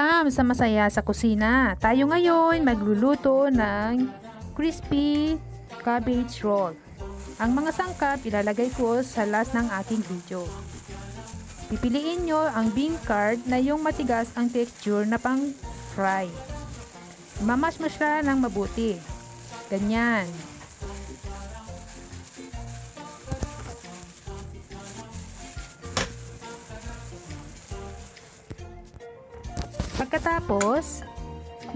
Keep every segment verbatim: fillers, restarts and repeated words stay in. Welcome sa Masaya sa Kusina. Tayo ngayon magluluto ng crispy cabbage roll. Ang mga sangkap ilalagay ko sa last ng ating video. Pipiliin nyo ang bean curd na yung matigas ang texture na pang fry. Mamash-mash ka ng mabuti. Ganyan. Pagkatapos,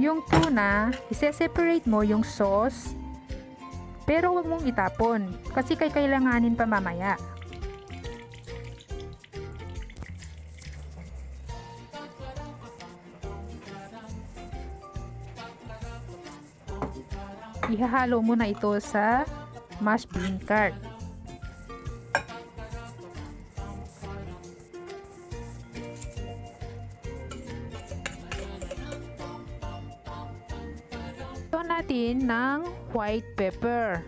yung tuna, ise-separate mo yung sauce, pero huwag mong itapon kasi kay kailanganin pa mamaya. Ihahalo muna ito sa mashed bean curd. Natin ng white pepper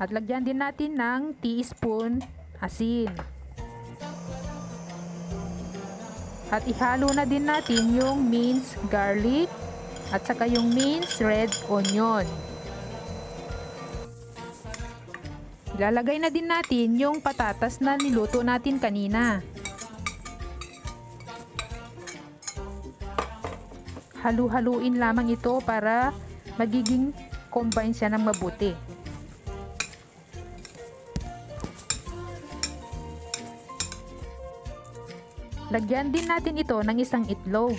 at lagyan din natin ng teaspoon asin at ihalo na din natin yung minced garlic at saka yung minced red onion. Ilalagay na din natin yung patatas na niluto natin kanina. Halu-haluin lamang ito para magiging combine siya ng mabuti. Lagyan din natin ito ng isang itlog.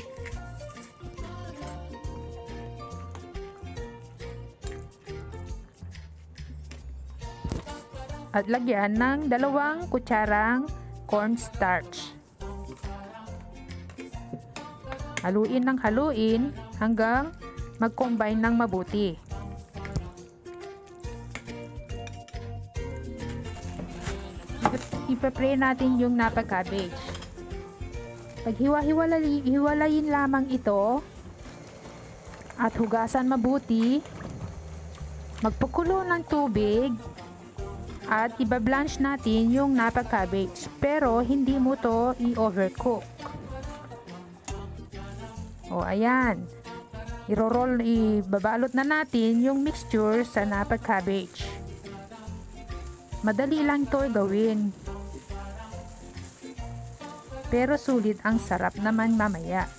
At lagyan ng dalawang kutsarang cornstarch. Haluin ng haluin hanggang mag-combine ng mabuti. Ipapray natin yung napa cabbage. Paghiwa-hiwalayin lamang ito at hugasan mabuti. Magpakulo ng tubig at iba-blanch natin yung napa cabbage pero hindi mo to i-overcook. O, ayan. Iro-roll, ibabalot na natin yung mixture sa napa cabbage. Madali lang ito gawin. Pero sulit ang sarap naman mamaya.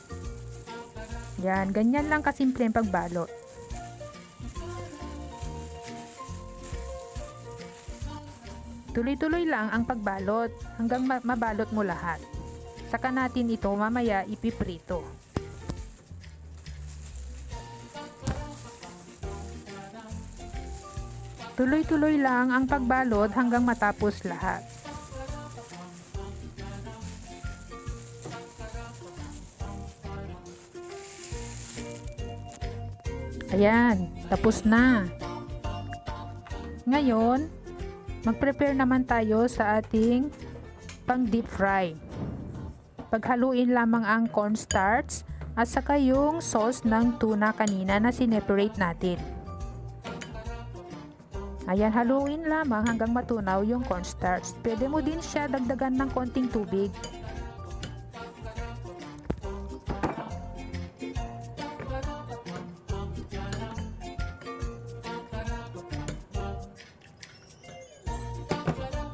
Yan, ganyan lang kasimple ang pagbalot. Tuloy-tuloy lang ang pagbalot hanggang mabalot mo lahat. Saka natin ito mamaya ipiprito. Tuloy-tuloy lang ang pagbalot hanggang matapos lahat. Ayan, tapos na. Ngayon, mag-prepare naman tayo sa ating pang-deep fry. Paghaluin lamang ang cornstarch at saka yung sauce ng tuna kanina na sineparate natin. Ayan, haluin lamang hanggang matunaw yung cornstarch. Pwede mo din siya dagdagan ng konting tubig.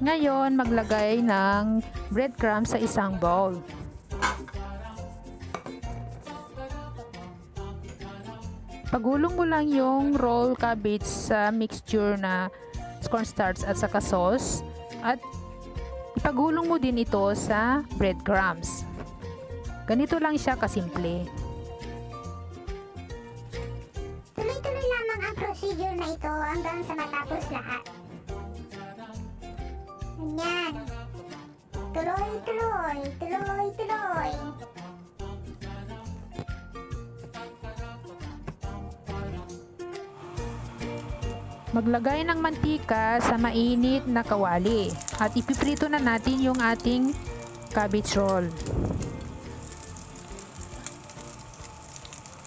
Ngayon, maglagay ng breadcrumbs sa isang bowl. Pagulong mo lang yung roll cabbage sa mixture na cornstarch at saka sauce at ipagulong mo din ito sa breadcrumbs. Ganito lang siya kasimple. Tuloy-tuloy lamang ang procedure na ito hanggang sa matapos lahat. Ganyan. Tuloy-tuloy, tuloy-tuloy. Maglagay ng mantika sa mainit na kawali at ipiprito na natin yung ating cabbage roll.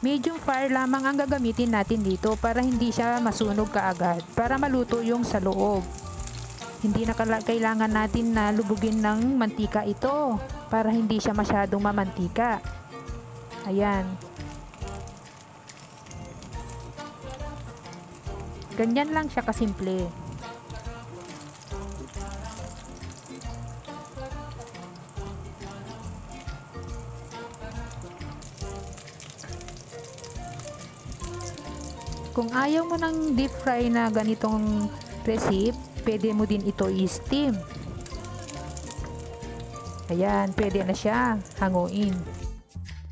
Medium fire lamang ang gagamitin natin dito para hindi siya masunog kaagad, para maluto yung sa loob. Hindi na kailangan natin na lubugin ng mantika ito. para hindi siya masyadong mamantika. Ayan. Ganyan lang siya kasimple. Kung ayaw mo ng deep fry na ganitong recipe, pwede mo din ito i-steam. Ayan, pwede na siya hanguin.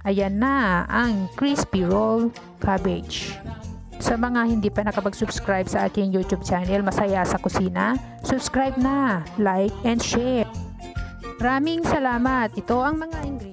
Ayan na ang crispy roll cabbage. Sa mga hindi pa nakapag-subscribe sa aking YouTube channel, Masaya Sa Kusina, subscribe na, like and share. Maraming salamat. Ito ang mga ingredients.